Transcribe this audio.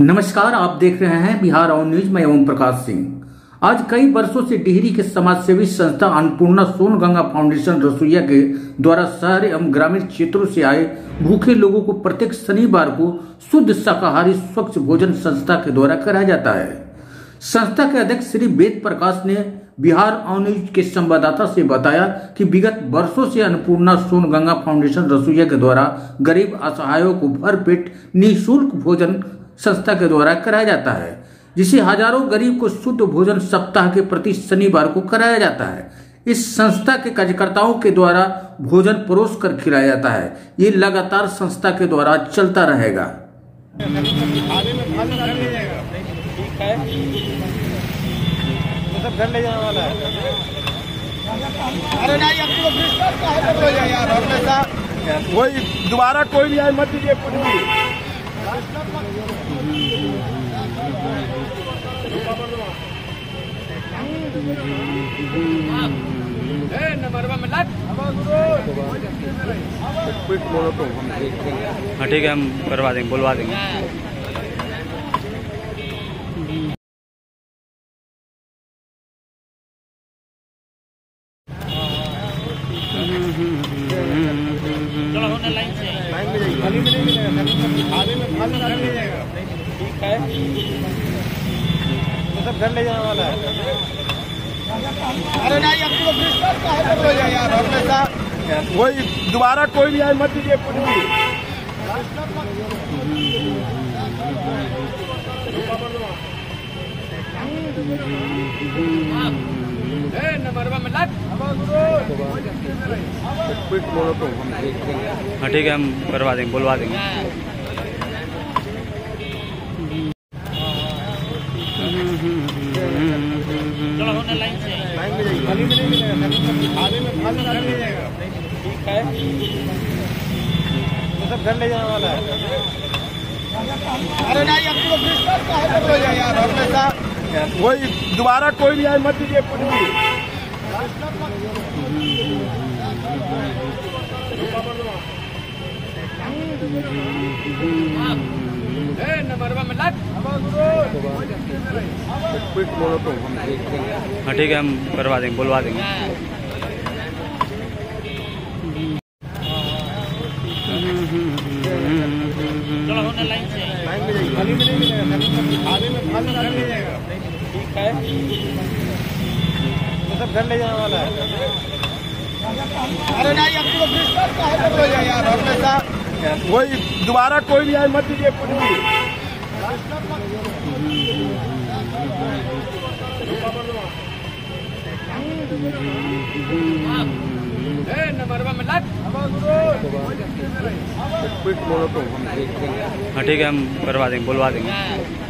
नमस्कार, आप देख रहे हैं बिहार ऑन न्यूज। मैं ओम प्रकाश सिंह। आज कई वर्षों से डिहरी के समाजसेवी संस्था अन्नपूर्णा सोन गंगा फाउंडेशन रसोइया के द्वारा शहर एवं ग्रामीण क्षेत्रों से आए भूखे लोगों को प्रत्येक शनिवार को शुद्ध शाकाहारी स्वच्छ भोजन संस्था के द्वारा कराया जाता है। संस्था के अध्यक्ष श्री वेद प्रकाश ने बिहार ऑन न्यूज के संवाददाता से बताया कि विगत वर्षों से अन्नपूर्णा सोन गंगा फाउंडेशन रसोइया के द्वारा गरीब असहायों को भरपेट निःशुल्क भोजन संस्था के द्वारा कराया जाता है, जिसे हजारों गरीब को शुद्ध भोजन सप्ताह के प्रति शनिवार को कराया जाता है। इस संस्था के कार्यकर्ताओं के द्वारा भोजन परोस कर खिलाया जाता है। ये लगातार संस्था के द्वारा चलता रहेगा। दोबारा कोई भी आए मत दीजिए। हाँ ठीक है, हम करवा देंगे, बुलवा देंगे। घर ले जाने वाला है। अरे नहीं, अब तो बिस्तर का है तो यार हमेशा कोई दोबारा कोई भी आए मत दीजिए कुछ भी। हाँ ठीक है, हम करवा देंगे, बुलवा देंगे। घर ले जाने वाला है। अरे नहीं, अब तो बिस्तर का है तो यार हमेशा कोई दोबारा कोई भी आए मत दीजिए कुछ भी। हाँ ठीक है, हम करवा देंगे, बुलवा देंगे। घर ले जाने वाला है। अरे नहीं, अब तो बिस्तर का है तो यार हमेशा कोई दोबारा कोई भी आए मत दीजिए कुछ भी। हाँ ठीक है, हम करवा देंगे, बुलवा देंगे।